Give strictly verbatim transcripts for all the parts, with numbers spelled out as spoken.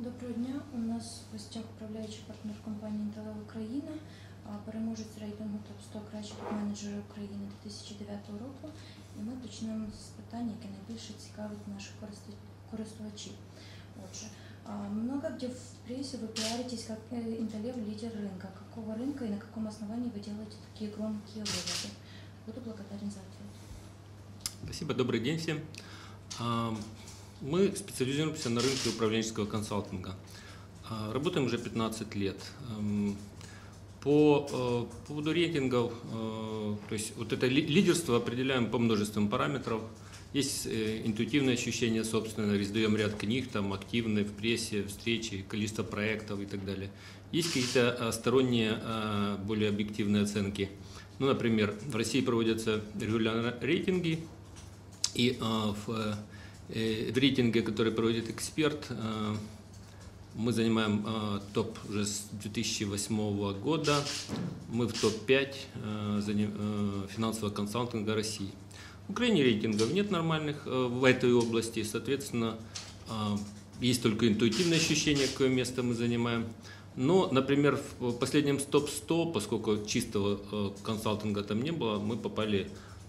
Доброго дня. У нас в гостях управляючий партнер компанії «ІНТАЛЕВ Україна», переможець рейтингу топ сто кращих менеджерів України дві тисячі дев'ятого року. І ми почнемо з питань, які найбільше цікавить наших користувачів. Отже, много где в прессе вы пиаритесь как «ИНТАЛЕВ» лидер рынка. Какого рынка и на каком основании вы делаете такие громкие выводы? Буду благодарен за ответ. Спасибо. Добрый день всем. Мы специализируемся на рынке управленческого консалтинга. Работаем уже пятнадцать лет. По поводу рейтингов, то есть вот это лидерство определяем по множеству параметров. Есть интуитивное ощущение собственное, издаем ряд книг, там активные в прессе, встречи, количество проектов и так далее. Есть какие-то сторонние, более объективные оценки. Ну, например, в России проводятся регулярно рейтинги, и в В рейтинге, который проводит эксперт, мы занимаем топ уже с две тысячи восьмого года. Мы в топ пять финансового консалтинга России. В Украине рейтингов нет нормальных в этой области, соответственно, есть только интуитивное ощущение, какое место мы занимаем. Но, например, в последнем топ сто, поскольку чистого консалтинга там не было, мы попали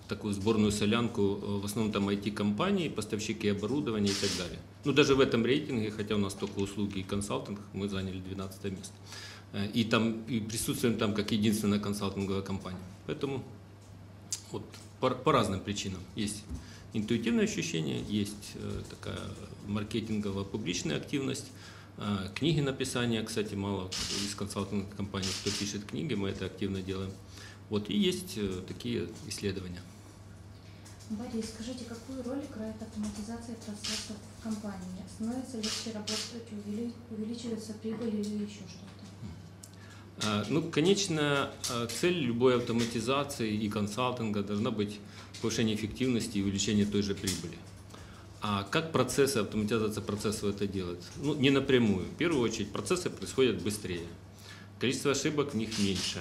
такую сборную солянку, в основном там ай ти-компании, поставщики оборудования и так далее. Ну, даже в этом рейтинге, хотя у нас только услуги и консалтинг, мы заняли двенадцатое место. И, там, и присутствуем там как единственная консалтинговая компания. Поэтому вот, по, по разным причинам. Есть интуитивное ощущение, есть такая маркетингово-публичная активность, книги написания, кстати, мало из консалтинговых компаний, кто пишет книги, мы это активно делаем. Вот, и есть такие исследования. Борис, скажите, какую роль играет автоматизация процессов в компании? Становится легче работать, увеличивается прибыль или еще что-то? Ну, конечная цель любой автоматизации и консалтинга должна быть повышение эффективности и увеличение той же прибыли. А как процессы, автоматизация процессов это делает? Ну, не напрямую. В первую очередь процессы происходят быстрее. Количество ошибок в них меньше.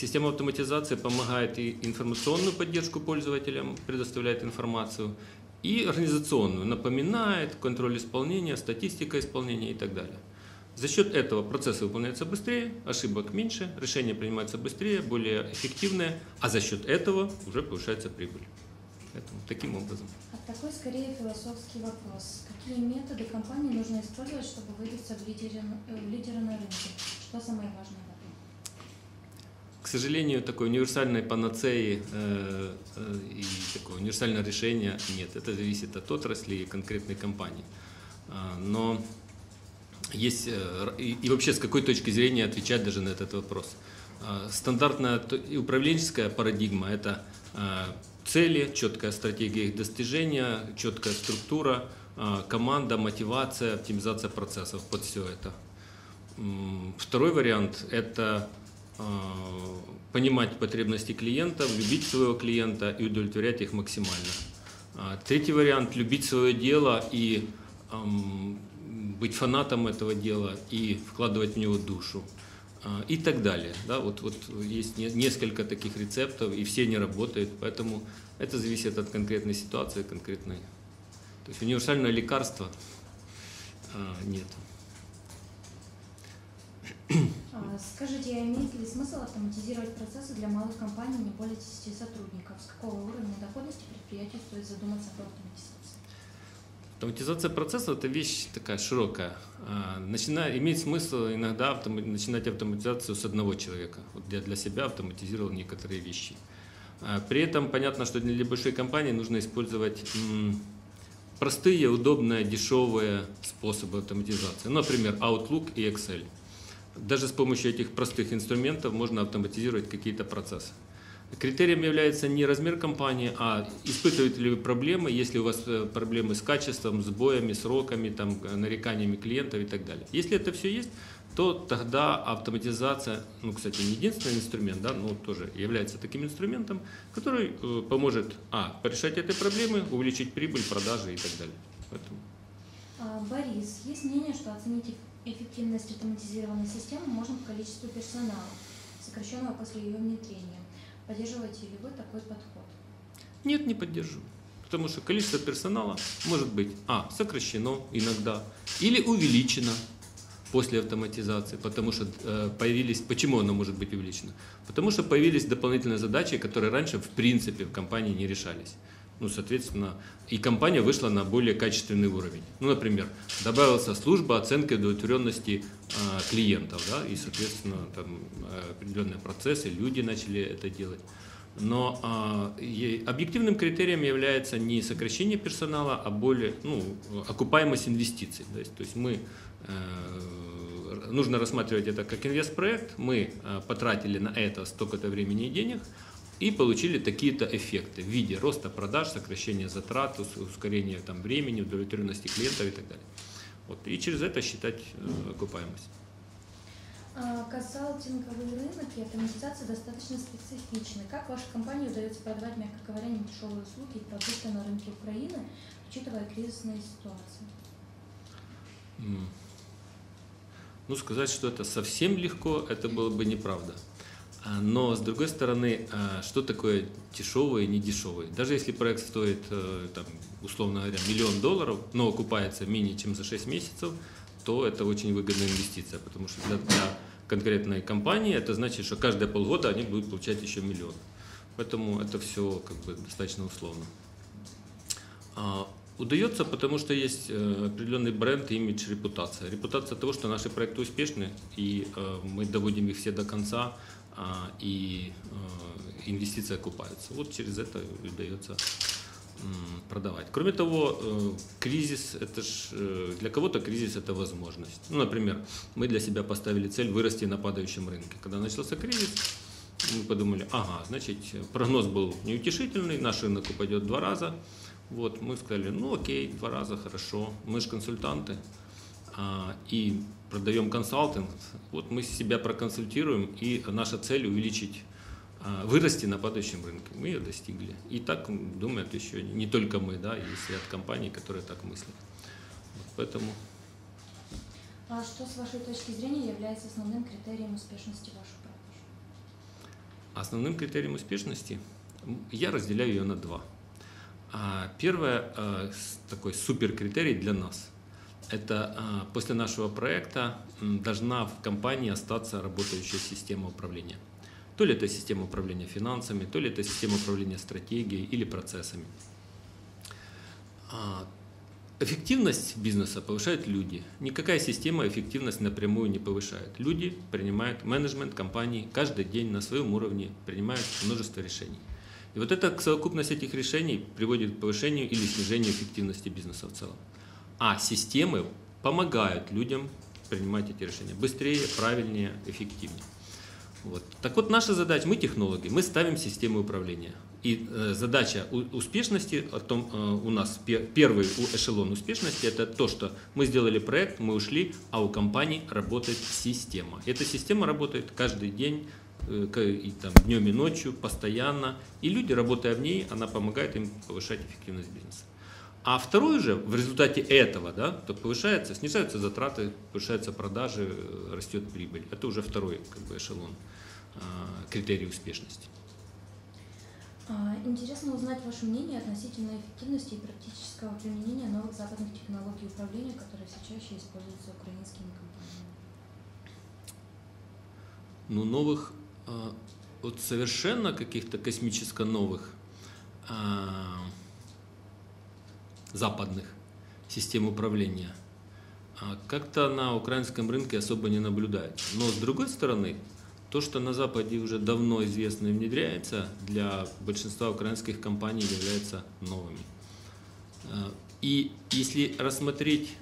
Система автоматизации помогает и информационную поддержку пользователям, предоставляет информацию, и организационную, напоминает контроль исполнения, статистика исполнения и так далее. За счет этого процессы выполняются быстрее, ошибок меньше, решения принимаются быстрее, более эффективные, а за счет этого уже повышается прибыль. Поэтому, таким образом. А такой скорее философский вопрос. Какие методы компании нужно использовать, чтобы выбиться в лидеры, в лидеры на рынке? Что самое важное? К сожалению, такой универсальной панацеи э, э, и такого универсального решения нет. Это зависит от отрасли и конкретной компании. А, но есть э, и, и вообще с какой точки зрения отвечать даже на этот вопрос. А, стандартная управленческая парадигма – это э, цели, четкая стратегия их достижения, четкая структура, э, команда, мотивация, оптимизация процессов под все это. Второй вариант – это понимать потребности клиента, любить своего клиента и удовлетворять их максимально. Третий вариант – любить свое дело и эм, быть фанатом этого дела и вкладывать в него душу э, и так далее. Да, вот, вот есть не, несколько таких рецептов, и все не работают, поэтому это зависит от конкретной ситуации, конкретной. То есть универсального лекарства э, нет. Скажите, а имеет ли смысл автоматизировать процессы для малых компаний не более десяти сотрудников? С какого уровня доходности предприятию стоит задуматься про автоматизацию? Автоматизация процесса – это вещь такая широкая. Начиная, имеет смысл иногда автом, начинать автоматизацию с одного человека. Вот я для себя автоматизировал некоторые вещи. При этом понятно, что для большой компании нужно использовать простые, удобные, дешевые способы автоматизации. Например, Outlook и Excel. Даже с помощью этих простых инструментов можно автоматизировать какие-то процессы. Критерием является не размер компании, а испытываете ли вы проблемы, если у вас проблемы с качеством, сбоями, сроками, там, нареканиями клиентов и так далее. Если это все есть, то тогда автоматизация, ну, кстати, не единственный инструмент, да, но тоже является таким инструментом, который поможет а, порешать эти проблемы, увеличить прибыль, продажи и так далее. Поэтому. Борис, есть мнение, что оценить эффективность автоматизированной системы можно по количеству персонала, сокращенного после ее внедрения. Поддерживаете ли вы такой подход? Нет, не поддерживаю. Потому что количество персонала может быть а, сокращено иногда или увеличено после автоматизации, потому что э, появились, почему оно может быть увеличено? Потому что появились дополнительные задачи, которые раньше в принципе в компании не решались. Ну, соответственно, и компания вышла на более качественный уровень. Ну, например, добавилась служба оценки удовлетворенности э, клиентов, да, и, соответственно, там определенные процессы, люди начали это делать. Но э, объективным критерием является не сокращение персонала, а более, ну, окупаемость инвестиций. То есть, то есть мы, э, нужно рассматривать это как инвестпроект, мы э, потратили на это столько-то времени и денег и получили такие-то эффекты в виде роста продаж, сокращения затрат, ускорения там, времени, удовлетворенности клиентов и так далее. Вот, и через это считать э, окупаемость. Консалтинговый рынок и автоматизация достаточно специфичны. Как вашей компании удается продавать, мягко говоря, недешевые услуги и продукты на рынке Украины, учитывая кризисные ситуации? Ну, сказать, что это совсем легко, это было бы неправда. Но, с другой стороны, что такое дешевый и недешевый? Даже если проект стоит, там, условно говоря, миллион долларов, но окупается менее чем за шесть месяцев, то это очень выгодная инвестиция, потому что для, для конкретной компании это значит, что каждые полгода они будут получать еще миллион. Поэтому это все как бы достаточно условно. А, удается, потому что есть определенный бренд, имидж, репутация. Репутация того, что наши проекты успешны, и а, мы доводим их все до конца, а, и а, инвестиции окупаются. Вот через это удается продавать. Кроме того, кризис, это ж, для кого-то кризис – это возможность. Ну, например, мы для себя поставили цель вырасти на падающем рынке. Когда начался кризис, мы подумали, ага, значит, прогноз был неутешительный, наш рынок упадет в два раза. Вот, мы сказали, ну окей, два раза, хорошо, мы же консультанты и продаем консалтинг. Вот мы себя проконсультируем, и наша цель – увеличить, вырасти на падающем рынке. Мы ее достигли. И так думают еще не только мы, да, есть ряд компаний, которые так мыслят. Вот поэтому. А что, с вашей точки зрения, является основным критерием успешности вашей продажи? Основным критерием успешности я разделяю ее на два. Первое, такой суперкритерий для нас. Это после нашего проекта должна в компании остаться работающая система управления. То ли это система управления финансами, то ли это система управления стратегией или процессами. Эффективность бизнеса повышают люди. Никакая система эффективность напрямую не повышает. Люди принимают, менеджмент компании каждый день на своем уровне принимают множество решений. И вот эта совокупность этих решений приводит к повышению или снижению эффективности бизнеса в целом. А системы помогают людям принимать эти решения быстрее, правильнее, эффективнее. Вот. Так вот, наша задача, мы технологи, мы ставим системы управления. И э, задача у, успешности, о том, э, у нас пер, первый эшелон успешности, это то, что мы сделали проект, мы ушли, а у компании работает система. Эта система работает каждый день, э, к, и, там, днем и ночью, постоянно. И люди, работая в ней, она помогает им повышать эффективность бизнеса. А второй же, в результате этого, да, то повышается, снижаются затраты, повышаются продажи, растет прибыль. Это уже второй, как бы, эшелон критерий успешности. Интересно узнать ваше мнение относительно эффективности и практического применения новых западных технологий управления, которые все чаще используются украинскими компаниями. Ну, новых, вот совершенно каких-то космически новых западных систем управления как-то на украинском рынке особо не наблюдается. Но с другой стороны, то, что на Западе уже давно известно и внедряется, для большинства украинских компаний является новыми. И если рассмотреть,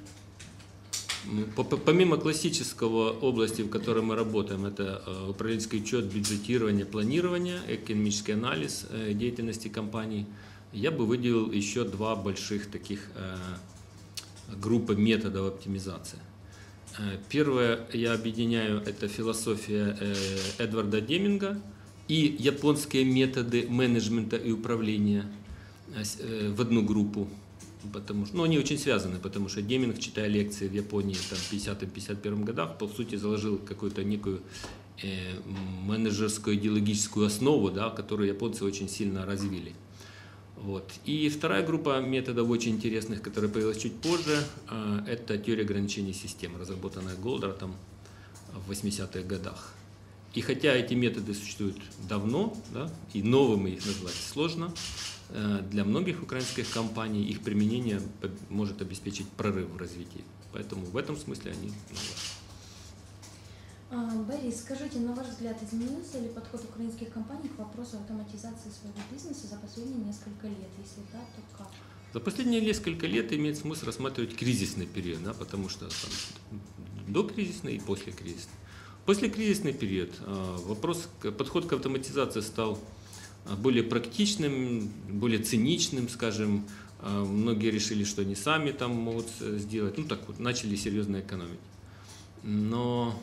помимо классического области, в которой мы работаем, это управленческий учет, бюджетирование, планирование, экономический анализ деятельности компаний, я бы выделил еще два больших таких э, группы методов оптимизации. Э, первое, я объединяю, это философия э, Эдварда Деминга и японские методы менеджмента и управления э, в одну группу. Потому что, ну, они очень связаны, потому что Деминг, читая лекции в Японии в пятидесятом — пятьдесят первом годах, по сути заложил какую-то некую э, менеджерскую идеологическую основу, да, которую японцы очень сильно развили. Вот. И вторая группа методов очень интересных, которые появилась чуть позже, это теория ограничений систем, разработанная Голдратом в восьмидесятых годах. И хотя эти методы существуют давно, да, и новыми их назвать сложно, для многих украинских компаний их применение может обеспечить прорыв в развитии. Поэтому в этом смысле они новые. Борис, скажите, на ваш взгляд, изменился ли подход украинских компаний к вопросу автоматизации своего бизнеса за последние несколько лет? Если да, то как? За последние несколько лет имеет смысл рассматривать кризисный период, да, потому что там докризисный и послекризисный. Послекризисный период вопрос, подход к автоматизации стал более практичным, более циничным, скажем. Многие решили, что они сами там могут сделать. Ну так вот, начали серьезно экономить. Но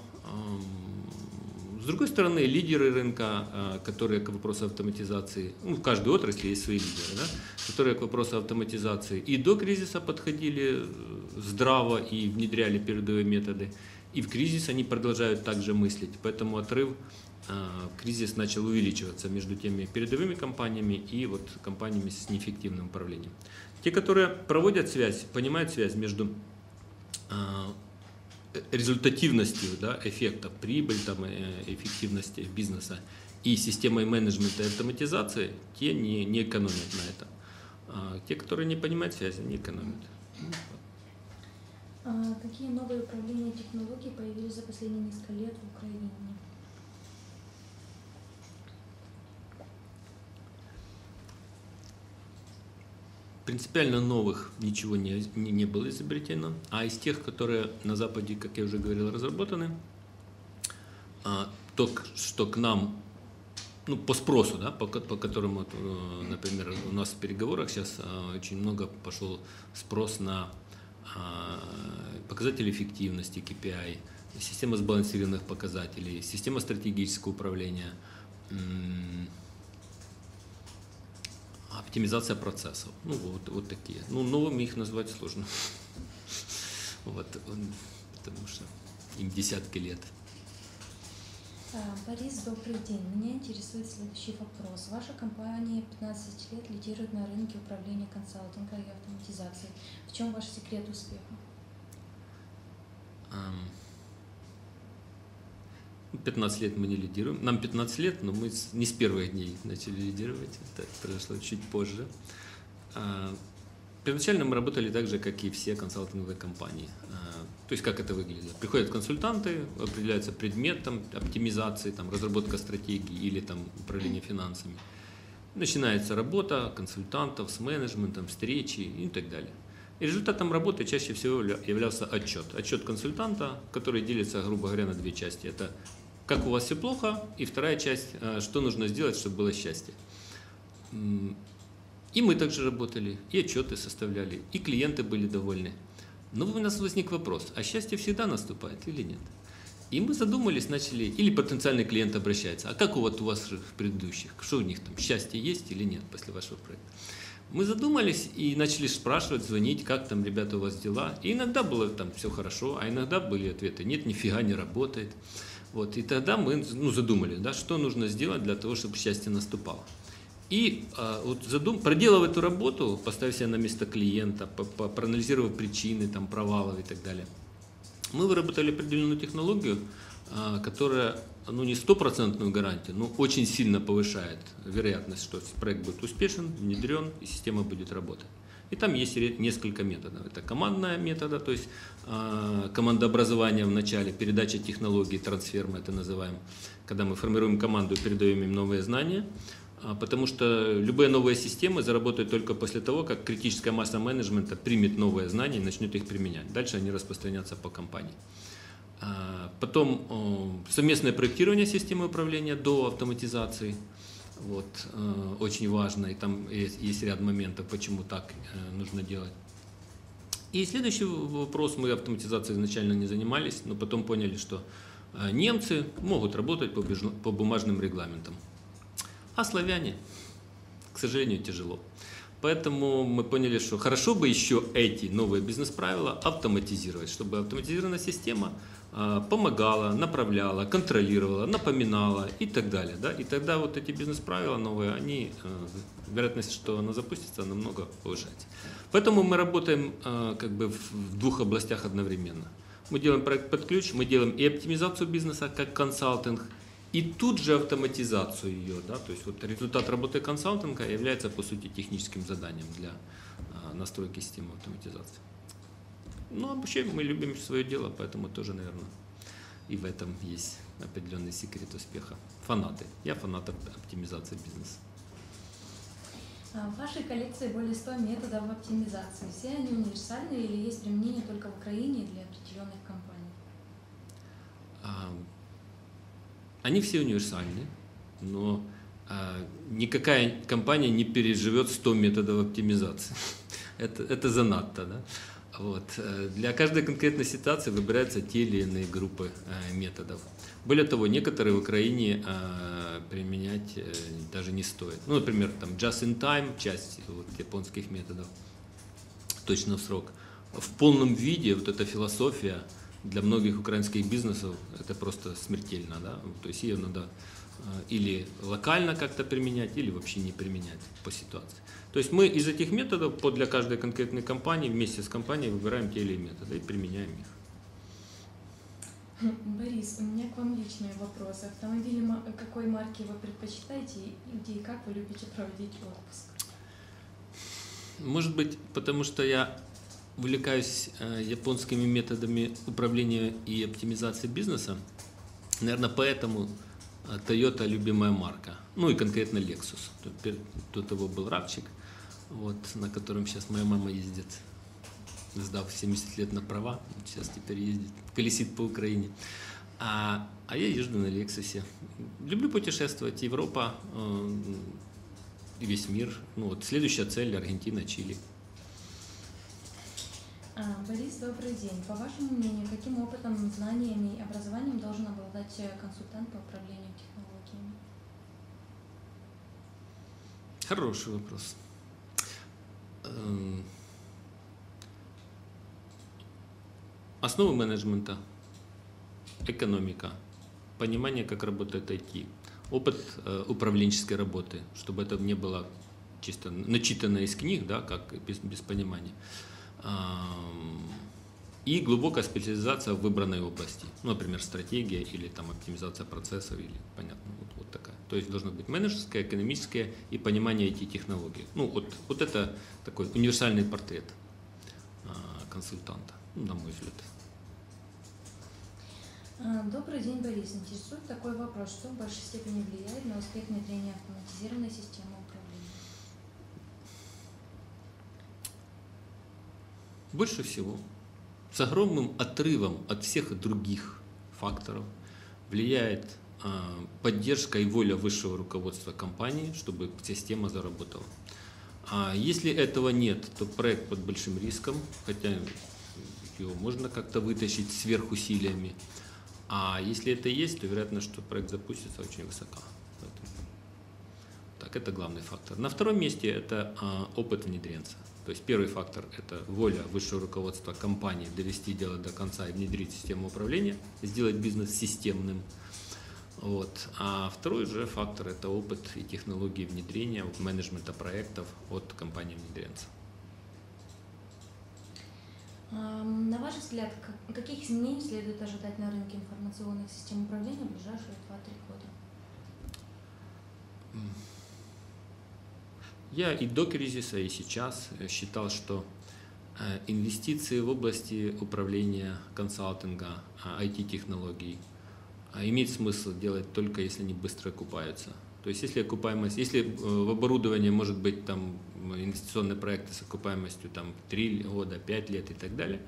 с другой стороны, лидеры рынка, которые к вопросу автоматизации, ну, в каждой отрасли есть свои лидеры, да, которые к вопросу автоматизации и до кризиса подходили здраво и внедряли передовые методы. И в кризис они продолжают также мыслить, поэтому отрыв, кризис начал увеличиваться между теми передовыми компаниями и вот компаниями с неэффективным управлением. Те, которые проводят связь, понимают связь между результативностью, да, эффекта, прибыль, там, эффективности бизнеса и системой менеджмента и автоматизации, те не, не экономят на этом. А те, которые не понимают связи, не экономят. Какие новые управления технологий появились за последние несколько лет в Украине? Принципиально новых ничего не, не, не было изобретено, а из тех, которые на Западе, как я уже говорил, разработаны, то, что к нам, ну, по спросу, да, по, по которому, например, у нас в переговорах сейчас очень много пошел спрос на показатели эффективности, кей пи ай, система сбалансированных показателей, система стратегического управления, оптимизация процессов. Ну, вот, вот такие. Ну, новыми их назвать сложно. Вот, потому что им десятки лет. Борис, добрый день. Меня интересует следующий вопрос. Ваша компания пятнадцать лет лидирует на рынке управления консалтинга и автоматизации. В чем ваш секрет успеха? пятнадцать лет мы не лидируем. Нам пятнадцать лет, но мы не с первых дней начали лидировать. Это произошло чуть позже. Первоначально мы работали так же, как и все консалтинговые компании. То есть как это выглядит? Приходят консультанты, определяется предмет там, оптимизации, там, разработка стратегии или там, управление финансами. Начинается работа консультантов с менеджментом, встречи и так далее. И результатом работы чаще всего являлся отчет. Отчет консультанта, который делится, грубо говоря, на две части. Это как у вас все плохо, и вторая часть, что нужно сделать, чтобы было счастье. И мы также работали, и отчеты составляли, и клиенты были довольны. Но у нас возник вопрос, а счастье всегда наступает или нет? И мы задумались, начали, или потенциальный клиент обращается, а как у вас, у вас предыдущих, что у них там, счастье есть или нет после вашего проекта? Мы задумались и начали спрашивать, звонить, как там, ребята, у вас дела. И иногда было там все хорошо, а иногда были ответы, нет, нифига не работает. Вот, и тогда мы ну, задумали, да, что нужно сделать для того, чтобы счастье наступало. И вот, задум... проделав эту работу, поставив себя на место клиента, проанализировав причины там, провалов и так далее, мы выработали определенную технологию, которая ну, не стопроцентную гарантию, но очень сильно повышает вероятность, что проект будет успешен, внедрен и система будет работать. И там есть несколько методов. Это командная метода, то есть э, командообразование в начале, передача технологий, трансфер мы это называем, когда мы формируем команду и передаем им новые знания. Потому что любые новые системы заработают только после того, как критическая масса менеджмента примет новые знания и начнет их применять. Дальше они распространятся по компании. Потом совместное проектирование системы управления до автоматизации. Вот, очень важно, и там есть ряд моментов, почему так нужно делать. И следующий вопрос. Мы автоматизацией изначально не занимались, но потом поняли, что немцы могут работать по бумажным регламентам. А славяне, к сожалению, тяжело. Поэтому мы поняли, что хорошо бы еще эти новые бизнес-правила автоматизировать, чтобы автоматизированная система помогала, направляла, контролировала, напоминала и так далее. Да? И тогда вот эти бизнес-правила новые, они, вероятность, что она запустится, намного повышается. Поэтому мы работаем как бы в двух областях одновременно. Мы делаем проект под ключ, мы делаем и оптимизацию бизнеса как консалтинг, и тут же автоматизацию ее, да, то есть вот результат работы консалтинга является по сути техническим заданием для настройки системы автоматизации. Ну а вообще мы любим свое дело, поэтому тоже, наверное, и в этом есть определенный секрет успеха. Фанаты. Я фанат оптимизации бизнеса. В вашей коллекции более ста методов оптимизации. Все они универсальны или есть применение только в Украине для определенных компаний? Они все универсальны, но никакая компания не переживет ста методов оптимизации. Это, это занадто. Да? Вот. Для каждой конкретной ситуации выбираются те или иные группы методов. Более того, некоторые в Украине применять даже не стоит. Ну, например, там Just-in-Time, часть вот, японских методов, точно в срок. В полном виде вот эта философия для многих украинских бизнесов это просто смертельно. Да? То есть ее надо или локально как-то применять, или вообще не применять по ситуации. То есть мы из этих методов по для каждой конкретной компании вместе с компанией выбираем те или иные методы и применяем их. Борис, у меня к вам личный вопрос. Автомобили какой марки вы предпочитаете и как вы любите проводить отпуск? Может быть, потому что я увлекаюсь японскими методами управления и оптимизации бизнеса. Наверное, поэтому Toyota любимая марка. Ну и конкретно Lexus. До того был Рабчик, вот, на котором сейчас моя мама ездит. Сдав семьдесят лет на права, сейчас теперь ездит, колесит по Украине. А, а я езжу на Лексусе. Люблю путешествовать. Европа, э, весь мир. Ну, вот, следующая цель – Аргентина, Чили. Борис, добрый день. По вашему мнению, каким опытом, знаниями и образованием должен обладать консультант по управлению технологиями? Хороший вопрос. Основы менеджмента, экономика, понимание, как работает ай ти, опыт э, управленческой работы, чтобы это не было чисто начитано из книг, да, как без, без понимания, эм, и глубокая специализация в выбранной области, ну, например, стратегия или там, оптимизация процессов, или, понятно, вот, вот такая. То есть должно быть менеджерское, экономическое и понимание ай ти-технологий. Ну, вот, вот это такой универсальный портрет э, консультанта. На мой взгляд. Добрый день, Борис. Интересует такой вопрос, что в большей степени влияет на успех внедрения автоматизированной системы управления? Больше всего, с огромным отрывом от всех других факторов, влияет поддержка и воля высшего руководства компании, чтобы система заработала. А если этого нет, то проект под большим риском, хотя его можно как-то вытащить сверхусилиями. А если это есть, то вероятно, что проект запустится очень высоко. Поэтому. Так, это главный фактор. На втором месте это опыт внедренца. То есть первый фактор – это воля высшего руководства компании довести дело до конца и внедрить систему управления, сделать бизнес системным. Вот. А второй же фактор – это опыт и технологии внедрения, менеджмента проектов от компании-внедренца. На ваш взгляд, каких изменений следует ожидать на рынке информационных систем управления в ближайшие два-три года? Я и до кризиса, и сейчас считал, что инвестиции в области управления, консалтинга, ай ти-технологий имеет смысл делать только если они быстро окупаются. То есть если окупаемость, если в оборудовании может быть там инвестиционные проекты с окупаемостью там три года, пять лет и так далее,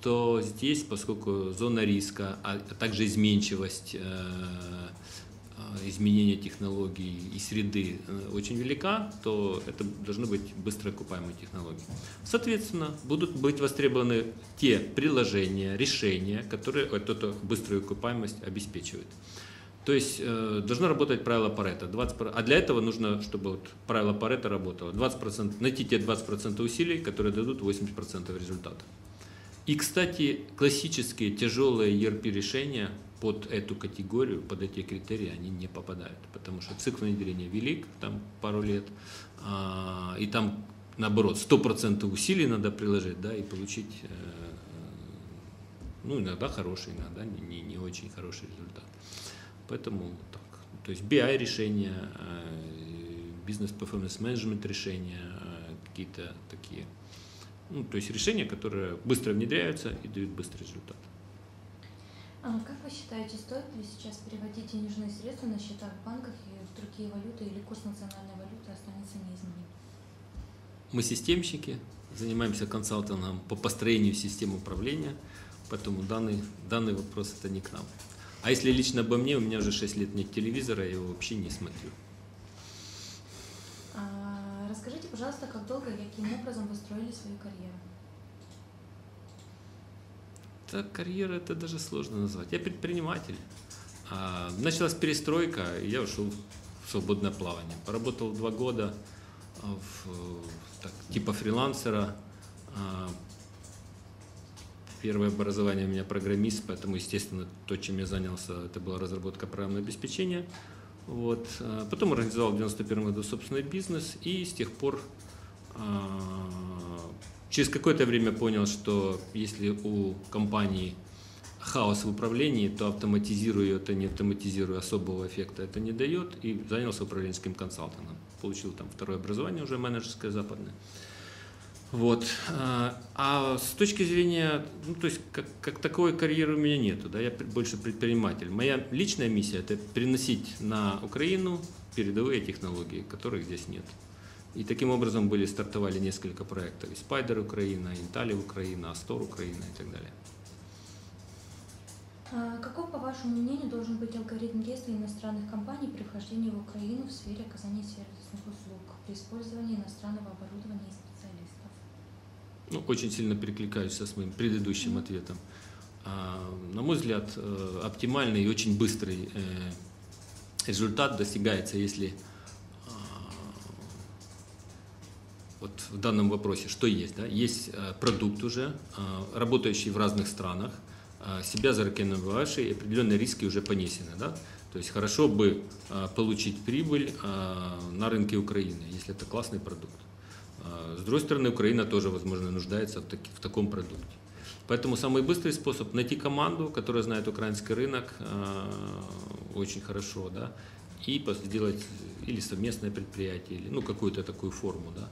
то здесь, поскольку зона риска, а также изменчивость изменения технологий и среды очень велика, то это должны быть быстро окупаемые технологии. Соответственно, будут быть востребованы те приложения, решения, которые эту быструю окупаемость обеспечивают. То есть э, должно работать правило Парето. двадцать процентов, а для этого нужно, чтобы вот правило Парето работало. двадцать процентов, найти те двадцать процентов усилий, которые дадут восемьдесят процентов результата. И, кстати, классические тяжелые и эр пи-решения под эту категорию, под эти критерии, они не попадают. Потому что цикл внедрения велик, там пару лет, э, и там, наоборот, сто процентов усилий надо приложить, да, и получить, э, ну, иногда хороший, иногда не, не, не очень хороший результат. Поэтому так. То есть би ай-решения, бизнес-перформанс-менеджмент решения, какие-то такие. Ну, то есть решения, которые быстро внедряются и дают быстрый результат. А как вы считаете, стоит ли сейчас переводить денежные средства на счета в банках и в другие валюты, или курс национальной валюты останется неизменным? Мы системщики, занимаемся консалтингом по построению систем управления, поэтому данный, данный вопрос это не к нам. А если лично обо мне, у меня уже шесть лет нет телевизора, я его вообще не смотрю. А, расскажите, пожалуйста, как долго и каким образом вы строили свою карьеру? Так, карьера это даже сложно назвать. Я предприниматель. А, началась перестройка, и я ушел в свободное плавание. Поработал два года в, так, типа фрилансера. А, Первое образование у меня программист, поэтому, естественно, то, чем я занялся, это была разработка программного обеспечения. Вот. Потом организовал в девяносто первом году собственный бизнес, и с тех пор через какое-то время понял, что если у компании хаос в управлении, то автоматизирую это, не автоматизирую, особого эффекта это не дает, и занялся управленческим консалтингом. Получил там второе образование уже менеджерское западное. Вот. А с точки зрения, ну, то есть как, как таковой карьеры у меня нету, да, я больше предприниматель. Моя личная миссия – это переносить на Украину передовые технологии, которых здесь нет. И таким образом были стартовали несколько проектов: и Спайдер Украина, ИНТАЛЕВ Украина, Астор Украина и так далее. Каков, по вашему мнению, должен быть алгоритм действий иностранных компаний при вхождении в Украину в сфере оказания сервисных услуг при использовании иностранного оборудования и специалистов? Ну, очень сильно перекликаюсь со своим предыдущим ответом. На мой взгляд, оптимальный и очень быстрый результат достигается, если вот в данном вопросе, что есть, да? Есть продукт уже, работающий в разных странах, себя зарекомендовавший, определенные риски уже понесены, да? То есть хорошо бы получить прибыль на рынке Украины, если это классный продукт. С другой стороны, Украина тоже, возможно, нуждается в, таки, в таком продукте. Поэтому самый быстрый способ – найти команду, которая знает украинский рынок э, очень хорошо, да, и сделать или совместное предприятие, или ну, какую-то такую форму, да,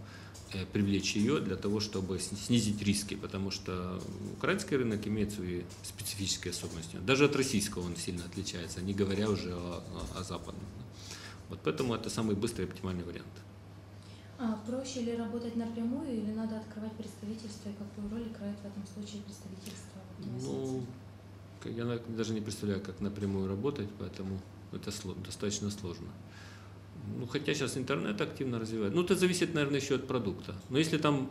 э, привлечь ее для того, чтобы снизить риски, потому что украинский рынок имеет свои специфические особенности. Даже от российского он сильно отличается, не говоря уже о, о, о западном. Вот поэтому это самый быстрый оптимальный вариант. А проще ли работать напрямую, или надо открывать представительство, и какую роль играет в этом случае представительство? Ну, я даже не представляю, как напрямую работать, поэтому это достаточно сложно. Ну, хотя сейчас интернет активно развивается. Ну, это зависит, наверное, еще от продукта. Но если там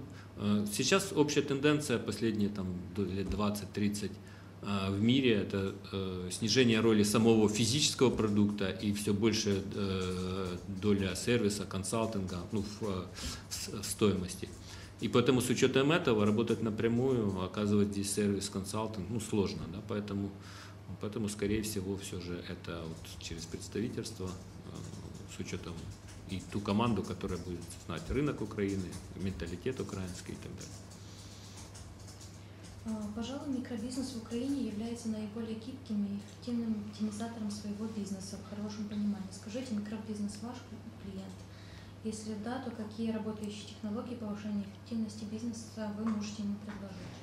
сейчас общая тенденция последние там, лет двадцать-тридцать в мире, это снижение роли самого физического продукта и все больше доля сервиса, консалтинга, ну, в, в стоимости. И поэтому с учетом этого работать напрямую, оказывать здесь сервис, консалтинг, ну, сложно, да, поэтому, поэтому, скорее всего, все же это вот через представительство, с учетом и ту команду, которая будет знать рынок Украины, менталитет украинский и так далее. Пожалуй, микробизнес в Украине является наиболее гибким и эффективным оптимизатором своего бизнеса в хорошем понимании. Скажите, микробизнес ваш клиент? Если да, то какие работающие технологии повышения эффективности бизнеса вы можете ему предложить?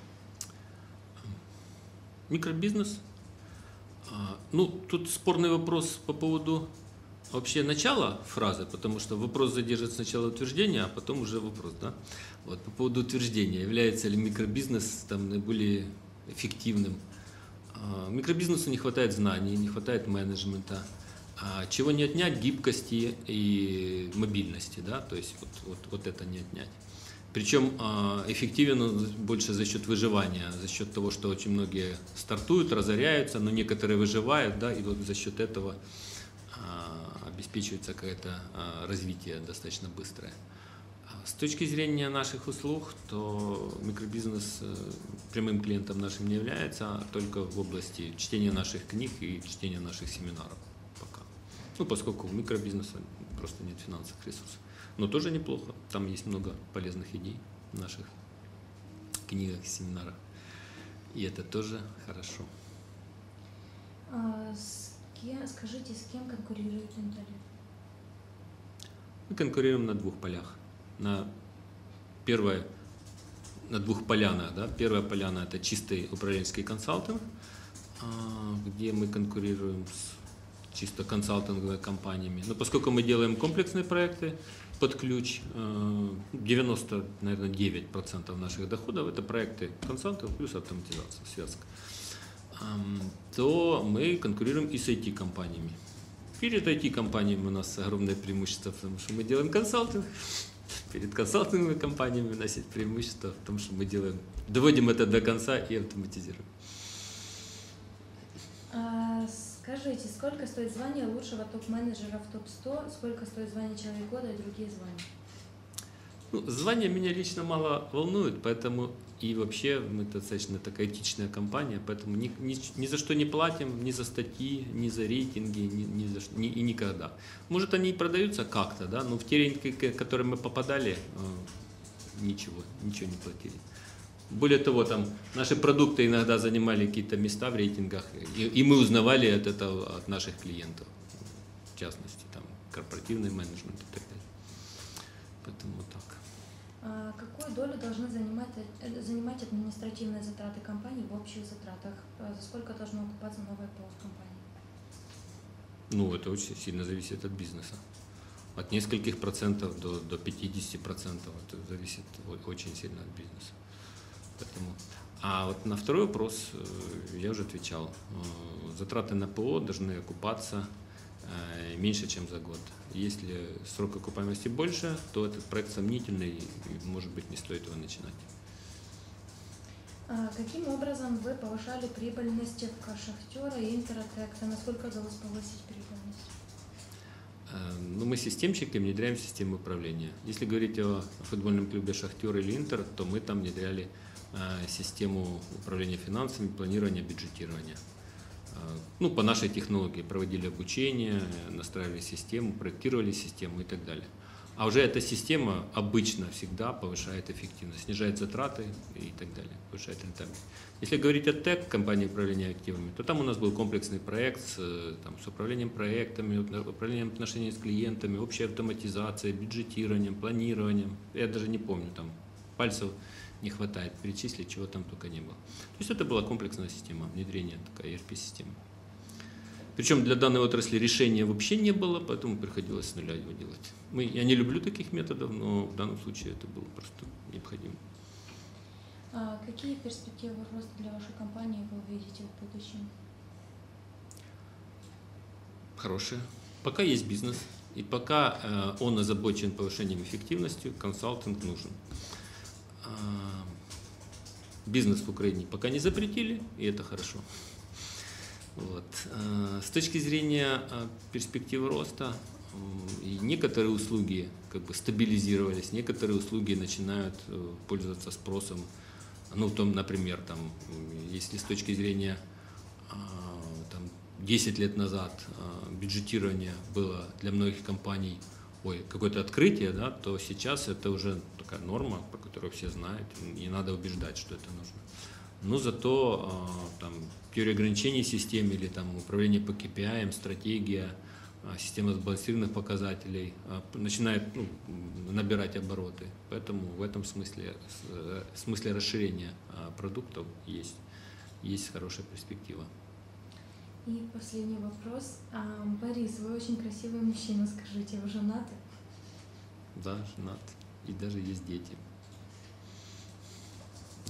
Микробизнес? Ну, тут спорный вопрос по поводу вообще начала фразы, потому что вопрос задержит сначала утверждение, а потом уже вопрос, да? Вот, по поводу утверждения, является ли микробизнес там наиболее эффективным. Микробизнесу не хватает знаний, не хватает менеджмента, чего не отнять — гибкости и мобильности, да? То есть вот, вот, вот это не отнять. Причем эффективен он больше за счет выживания, за счет того, что очень многие стартуют, разоряются, но некоторые выживают, да, и вот за счет этого обеспечивается какое-то развитие достаточно быстрое. С точки зрения наших услуг, то микробизнес прямым клиентом нашим не является, только в области чтения наших книг и чтения наших семинаров пока. Ну, поскольку у микробизнеса просто нет финансовых ресурсов. Но тоже неплохо, там есть много полезных идей в наших книгах, семинарах. И это тоже хорошо. А с кем, скажите, с кем конкурирует «Инталев»? Мы конкурируем на двух полях. На первое, на двух полянах, да. Первая поляна — это чистый управленческий консалтинг, где мы конкурируем с чисто консалтинговыми компаниями. Но поскольку мы делаем комплексные проекты под ключ, девяносто, наверное, девять процентов наших доходов — это проекты консалтинг плюс автоматизация, связка, то мы конкурируем и с ай ти-компаниями. Перед ай ти-компаниями у нас огромное преимущество, потому что мы делаем консалтинг. Перед консалтинговыми компаниями у нас есть преимущество в том, что мы делаем, доводим это до конца и автоматизируем. А, скажите, сколько стоит звание лучшего топ-менеджера в топ сто? Сколько стоит звание «Человек года» и другие звания? Ну, звания меня лично мало волнуют, поэтому и вообще мы достаточно такая этичная компания, поэтому ни, ни, ни за что не платим, ни за статьи, ни за рейтинги, ни, ни за что, ни, и никогда. Может, они и продаются как-то, да, но в те рейтинги, в которые мы попадали, ничего, ничего не платили. Более того, там наши продукты иногда занимали какие-то места в рейтингах, и, и мы узнавали от этого от наших клиентов, в частности, там корпоративный менеджмент и так далее. Поэтому так. А какую долю должны занимать, занимать административные затраты компании в общих затратах? За сколько должно окупаться новое ПО в компании? Ну, это очень сильно зависит от бизнеса. От нескольких процентов до, до пятидесяти процентов. Это зависит очень сильно от бизнеса. Поэтому... А вот на второй вопрос я уже отвечал. Затраты на ПО должны окупаться меньше, чем за год. Если срок окупаемости больше, то этот проект сомнительный и, может быть, не стоит его начинать. А каким образом вы повышали прибыльность Шахтера и Интера? Насколько удалось повысить прибыльность? А, ну, мы системщики, внедряем систему управления. Если говорить о футбольном клубе «Шахтер» или «Интер», то мы там внедряли а, систему управления финансами, планирования, бюджетирования. Ну, по нашей технологии проводили обучение, настраивали систему, проектировали систему и так далее. А уже эта система обычно всегда повышает эффективность, снижает затраты и так далее, повышает рентабельность. Если говорить о тэк, компании управления активами, то там у нас был комплексный проект с, там, с управлением проектами, управлением отношениями с клиентами, общей автоматизацией, бюджетированием, планированием. Я даже не помню, там пальцев не хватает перечислить, чего там только не было. То есть это была комплексная система внедрения, такая и эр пи-система. Причем для данной отрасли решения вообще не было, поэтому приходилось с нуля его делать. Мы, я не люблю таких методов, но в данном случае это было просто необходимо. А какие перспективы роста для вашей компании вы видите в будущем? Хорошие. Пока есть бизнес, и пока э, он озабочен повышением эффективности, консалтинг нужен. Бизнес в Украине пока не запретили, и это хорошо. Вот. С точки зрения перспектив роста, некоторые услуги как бы стабилизировались, некоторые услуги начинают пользоваться спросом. Ну, там, например, там, если с точки зрения там, десять лет назад бюджетирование было для многих компаний какое-то открытие, да, то сейчас это уже такая норма, про которую все знают, не надо убеждать, что это нужно. Но зато там, теория ограничений в системе или там, управление по кей пи ай, стратегия, система сбалансированных показателей начинает ну, набирать обороты. Поэтому в этом смысле, в смысле расширения продуктов есть, есть хорошая перспектива. И последний вопрос. А, Борис, вы очень красивый мужчина, скажите, вы женаты? Да, женат. И даже есть дети.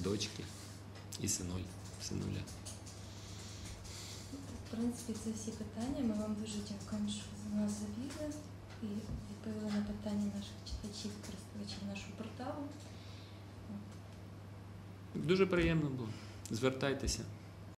Дочки и сынуль, сынуля. В принципе, це всі питання. Ми вам дуже дякуємо, що за нас завіли і відповіли на питання наших читачів, користувачів нашого порталу. Дуже приємно було. Звертайтеся.